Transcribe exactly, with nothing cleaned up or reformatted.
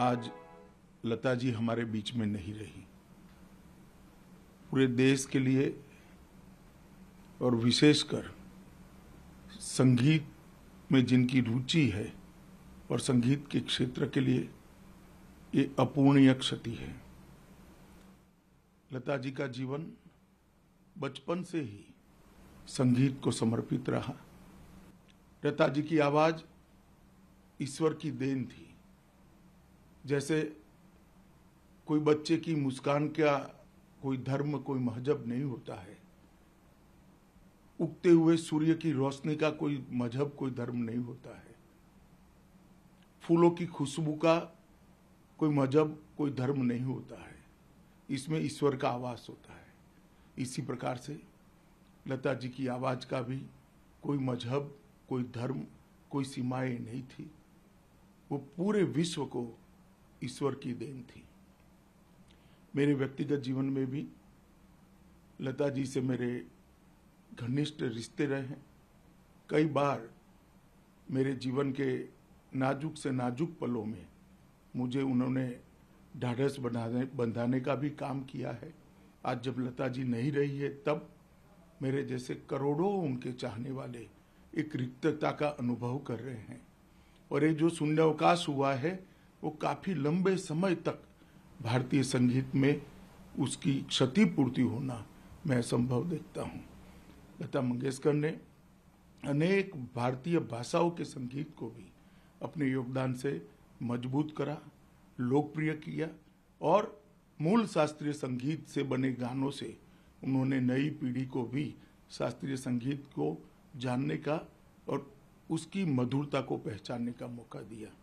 आज लता जी हमारे बीच में नहीं रही। पूरे देश के लिए और विशेषकर संगीत में जिनकी रुचि है और संगीत के क्षेत्र के लिए ये अपूर्णीय क्षति है। लता जी का जीवन बचपन से ही संगीत को समर्पित रहा। लता जी की आवाज ईश्वर की देन थी। जैसे कोई बच्चे की मुस्कान का कोई धर्म कोई मजहब नहीं होता है, उगते हुए सूर्य की रोशनी का कोई मजहब कोई धर्म नहीं होता है, फूलों की खुशबू का कोई मजहब कोई धर्म नहीं होता है, इसमें ईश्वर का आवास होता है। इसी प्रकार से लता जी की आवाज का भी कोई मजहब कोई धर्म कोई सीमाएं नहीं थी। वो पूरे विश्व को ईश्वर की देन थी। मेरे व्यक्तिगत जीवन में भी लता जी से मेरे घनिष्ठ रिश्ते रहे हैं। कई बार मेरे जीवन के नाजुक से नाजुक पलों में मुझे उन्होंने ढाढ़स बंधाने बंधाने का भी काम किया है। आज जब लता जी नहीं रही है, तब मेरे जैसे करोड़ों उनके चाहने वाले एक रिक्तता का अनुभव कर रहे हैं और ये जो शून्य अवकाश हुआ है वो काफ़ी लंबे समय तक भारतीय संगीत में उसकी क्षतिपूर्ति होना मैं असंभव देखता हूँ। लता मंगेशकर ने अनेक भारतीय भाषाओं के संगीत को भी अपने योगदान से मजबूत करा, लोकप्रिय किया और मूल शास्त्रीय संगीत से बने गानों से उन्होंने नई पीढ़ी को भी शास्त्रीय संगीत को जानने का और उसकी मधुरता को पहचानने का मौका दिया।